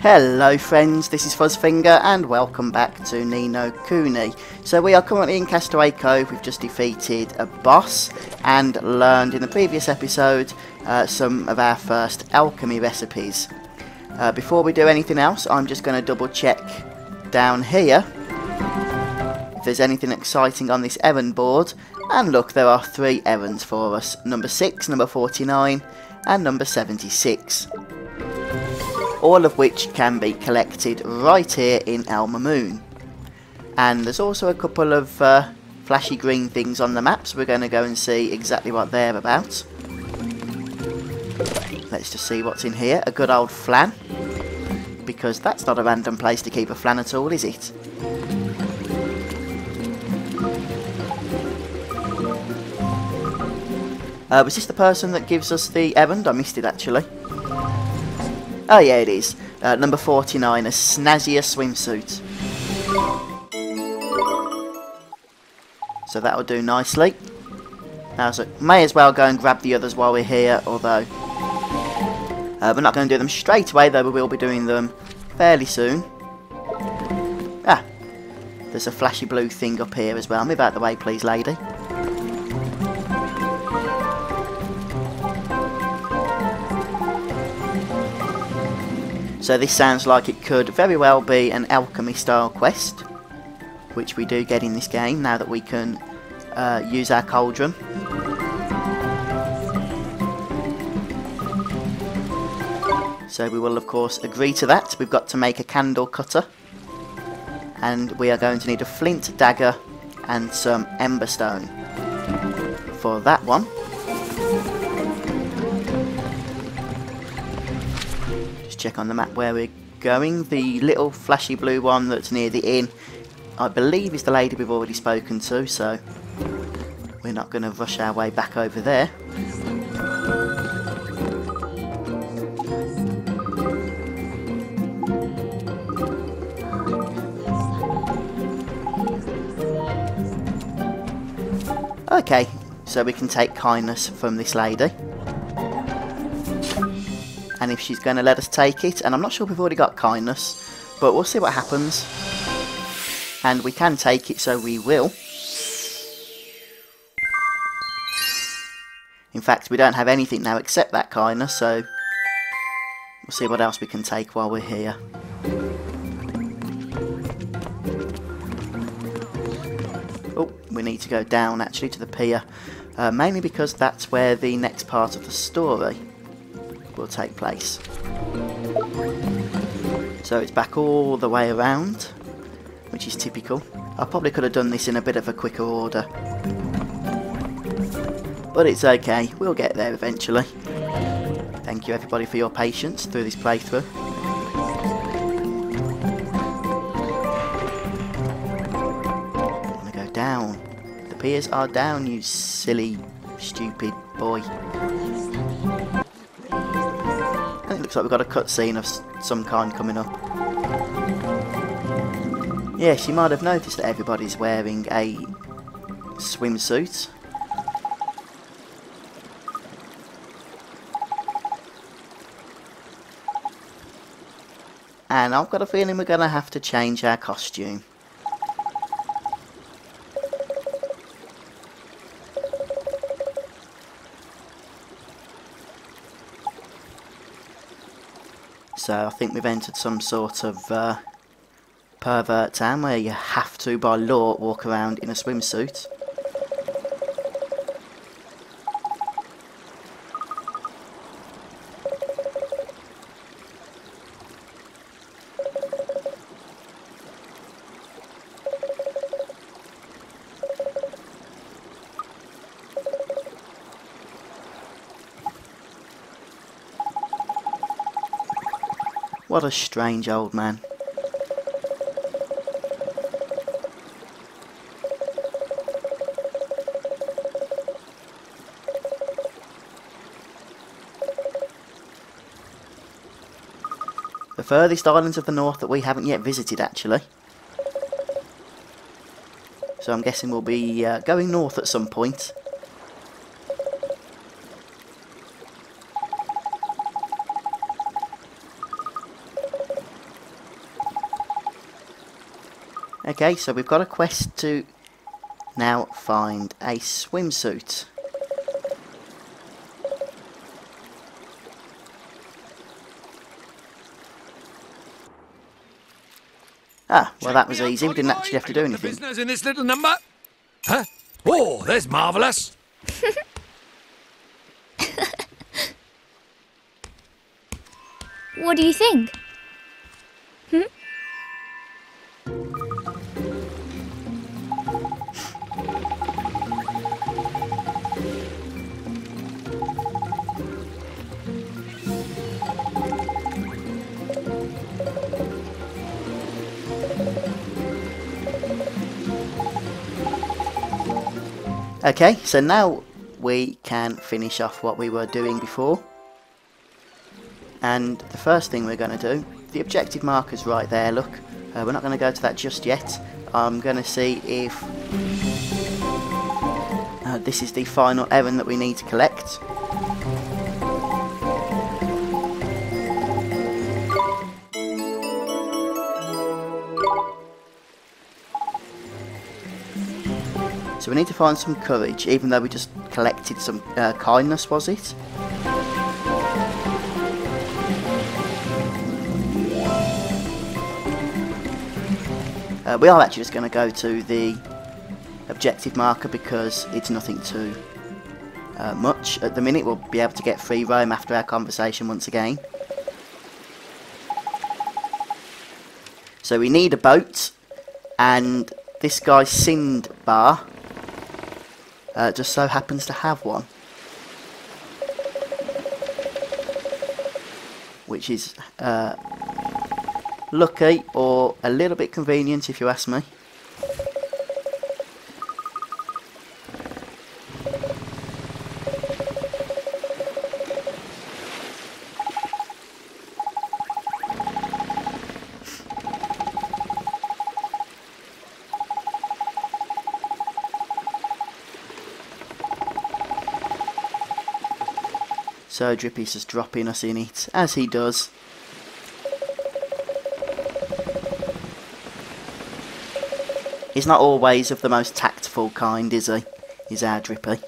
Hello friends, this is Fuzzfinger and welcome back to Ni No Kuni. So we are currently in Castaway Cove. We've just defeated a boss and learned in the previous episode some of our first alchemy recipes. Before we do anything else, I'm just going to double check down here if there's anything exciting on this errand board. And look, there are three errands for us. Number 6, number 49 and number 76. All of which can be collected right here in Al Mamoon. And there's also a couple of flashy green things on the map, so we're going to go and see exactly what they're about. Let's just see what's in here. A good old flan. Because that's not a random place to keep a flan at all, is it? Was this the person that gives us the errand? I missed it actually. Oh yeah, it is. Number 49, a snazzier swimsuit. So that'll do nicely. Now, so may as well go and grab the others while we're here, although we're not going to do them straight away, though we will be doing them fairly soon. Ah, there's a flashy blue thing up here as well. Move out of the way, please, lady. So this sounds like it could very well be an alchemy style quest, which we do get in this game now that we can use our cauldron. So we will of course agree to that. We've got to make a candle cutter and we are going to need a flint dagger and some emberstone for that one. Check on the map where we're going. The little flashy blue one that's near the inn, I believe, is the lady we've already spoken to, so we're not going to rush our way back over there. Okay, so we can take kindness from this lady. And if she's going to let us take it, and I'm not sure if we've already got kindness, but we'll see what happens. And we can take it, so we will. In fact, we don't have anything now except that kindness, so we'll see what else we can take while we're here. Oh, we need to go down actually to the pier, mainly because that's where the next part of the story will take place. So it's back all the way around, which is typical. I probably could have done this in a bit of a quicker order, but it's okay, we'll get there eventually. Thank you everybody for your patience through this playthrough. I'm gonna go down. The piers are down, you silly, stupid boy. Looks like we've got a cutscene of some kind coming up. Yes, you might have noticed that everybody's wearing a swimsuit. And I've got a feeling we're going to have to change our costume. So I think we've entered some sort of pervert town where you have to, by law, walk around in a swimsuit. What a strange old man. The furthest islands of the north that we haven't yet visited, actually. So I'm guessing we'll be going north at some point. Okay, so we've got a quest to now find a swimsuit. Ah, well that was easy, we didn't actually have to do anything. Business in this little number? Huh? Oh, that's marvellous! What do you think? Hmm? Okay, so now we can finish off what we were doing before. And the first thing we're going to do, the objective marker's right there, look. We're not going to go to that just yet. I'm going to see if... this is the final errand that we need to collect. So we need to find some courage, even though we just collected some kindness, was it? We are actually just going to go to the objective marker because it's nothing too much. At the minute we'll be able to get free roam after our conversation once again. So we need a boat, and this guy Sindbad just so happens to have one, which is lucky or a little bit convenient if you ask me. So Drippy's just dropping us in it, as he does. He's not always of the most tactful kind, is he? He's our Drippy.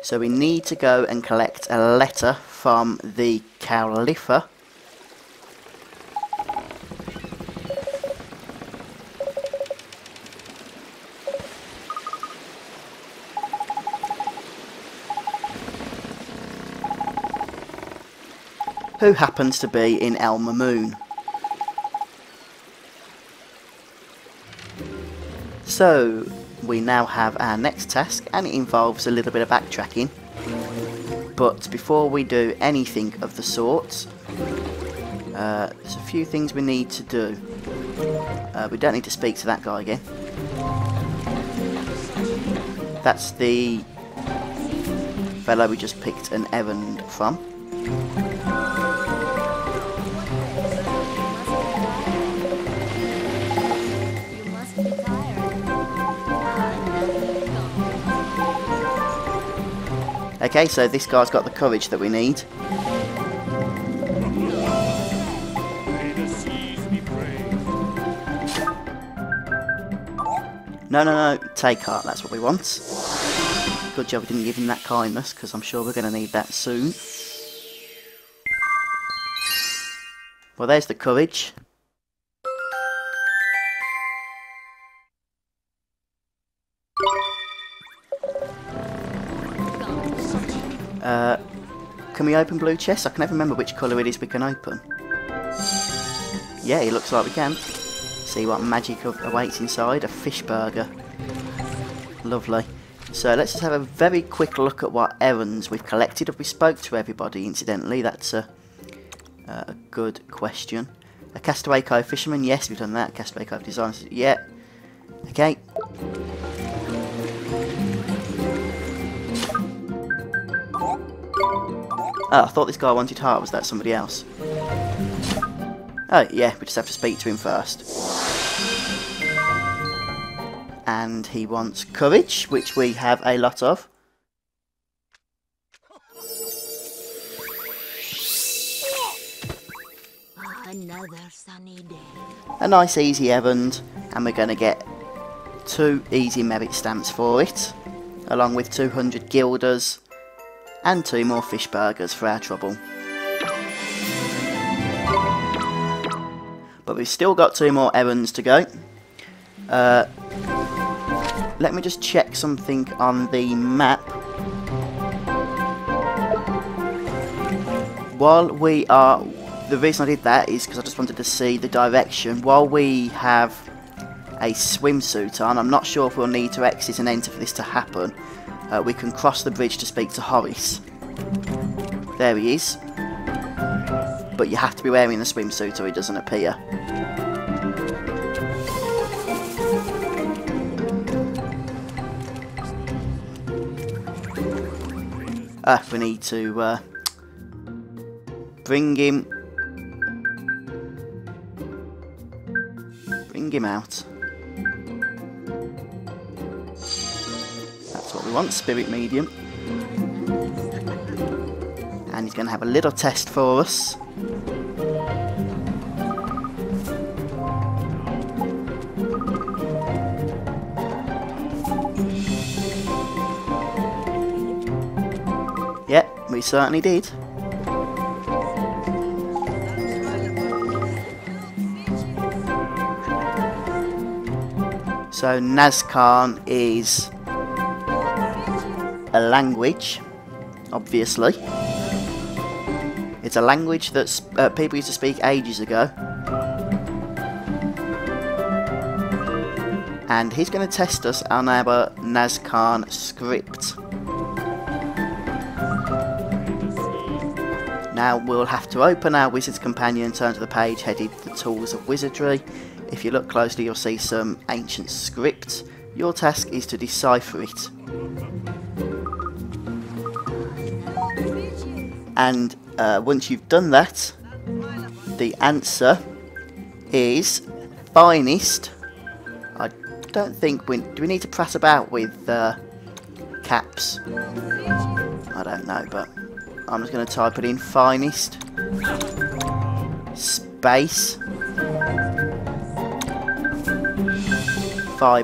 So we need to go and collect a letter from the Caliphah. Who happens to be in Al Mamoon. So we now have our next task, and it involves a little bit of backtracking, but before we do anything of the sort, there's a few things we need to do. We don't need to speak to that guy again. That's the fellow we just picked an errand from. Okay, so this guy's got the courage that we need. No, no, no, take heart, that's what we want. Good job we didn't give him that kindness, because I'm sure we're going to need that soon. Well, there's the courage. Can we open blue chest? I can never remember which colour it is we can open. Yeah, it looks like we can. See what magic awaits inside. A fish burger. Lovely. So let's just have a very quick look at what errands we've collected. Have we spoke to everybody, incidentally? That's a good question. A Castaway Cove fisherman. Yes, we've done that. Castaway Cove designers. Yeah. Okay. Oh, I thought this guy wanted heart. Was that somebody else? Oh, yeah, we just have to speak to him first. And he wants courage, which we have a lot of. Another sunny day. A nice easy errand, and we're going to get 2 easy merit stamps for it, along with 200 guilders and 2 more fish burgers for our trouble. But we've still got 2 more errands to go. Let me just check something on the map. While we are... The reason I did that is because I just wanted to see the direction. While we have a swimsuit on, I'm not sure if we'll need to exit and enter for this to happen. We can cross the bridge to speak to Horace. There he is. But you have to be wearing the swimsuit or he doesn't appear. We need to bring him out. That's what we want, spirit medium. And he's going to have a little test for us. Yep, we certainly did. So Nazcaan is a language, obviously. It's a language that people used to speak ages ago. And he's going to test us on our Nazcaan script. Now we'll have to open our Wizard's Companion and turn to the page headed The Tools of Wizardry. If you look closely, you'll see some ancient script. Your task is to decipher it. And once you've done that, the answer is finest. I don't think we... Do we need to press about with caps? I don't know, but I'm just going to type it in. Finest. Space.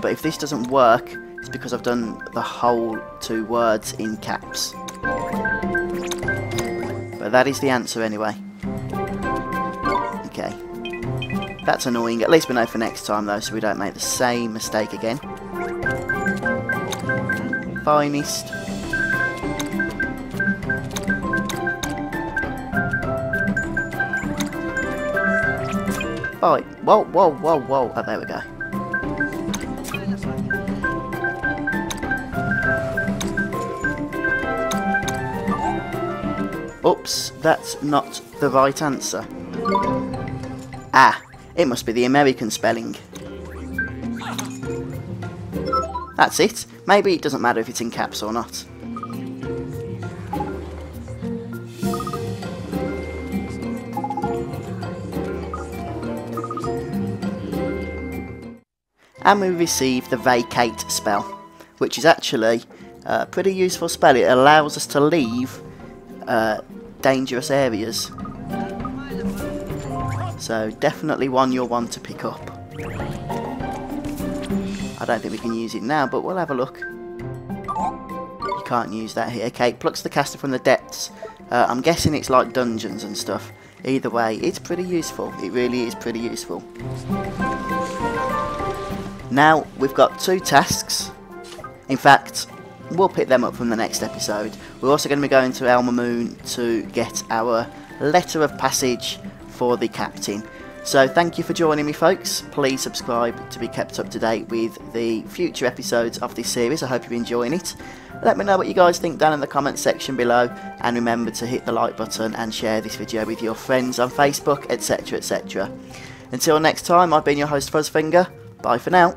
But if this doesn't work, it's because I've done the whole 2 words in caps. But that is the answer anyway. Okay. That's annoying. At least we know for next time though, so we don't make the same mistake again. Finest. Right. Whoa, whoa, whoa, whoa. Oh, there we go. Oops, that's not the right answer. Ah, it must be the American spelling. That's it. Maybe it doesn't matter if it's in caps or not. And we receive the vacate spell, which is actually a pretty useful spell. It allows us to leave dangerous areas, so definitely one you'll want to pick up. I don't think we can use it now, but we'll have a look. You can't use that here. Okay, it plucks the caster from the depths. I'm guessing it's like dungeons and stuff. Either way, it's pretty useful. It really is pretty useful. Now we've got 2 tasks. In fact, we'll pick them up from the next episode. We're also going to be going to Al Mamoon to get our letter of passage for the captain. So thank you for joining me, folks. Please subscribe to be kept up to date with the future episodes of this series. I hope you're enjoying it. Let me know what you guys think down in the comments section below, and remember to hit the like button and share this video with your friends on Facebook, etc, etc. Until next time, I've been your host Fuzzfinger. Bye for now.